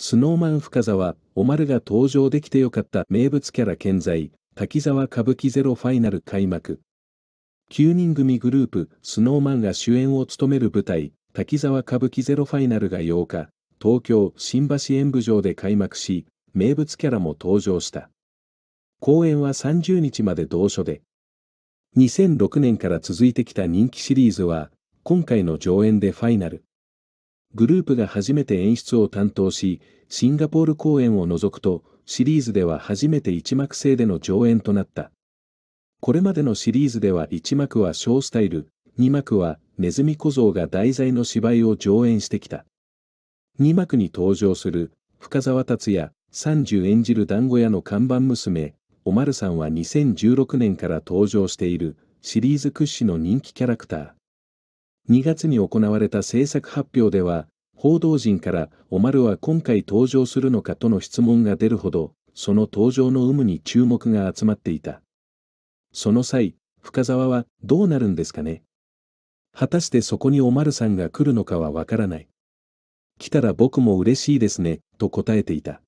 スノーマン深澤、おまるが登場できてよかった。名物キャラ健在、滝沢歌舞伎ゼロファイナル開幕。9人組グループ、スノーマンが主演を務める舞台、滝沢歌舞伎ゼロファイナルが8日、東京・新橋演舞場で開幕し、名物キャラも登場した。公演は30日まで同所で。2006年から続いてきた人気シリーズは、今回の上演でファイナル。グループが初めて演出を担当し、シンガポール公演を除くと、シリーズでは初めて一幕制での上演となった。これまでのシリーズでは1幕はショースタイル、2幕はネズミ小僧が題材の芝居を上演してきた。2幕に登場する深澤達也、30演じる団子屋の看板娘、おまるさんは2016年から登場しているシリーズ屈指の人気キャラクター。2月に行われた制作発表では、報道陣からおまるは今回登場するのかとの質問が出るほど、その登場の有無に注目が集まっていた。その際、深澤はどうなるんですかね。果たしてそこにおまるさんが来るのかはわからない。来たら僕も嬉しいですね、と答えていた。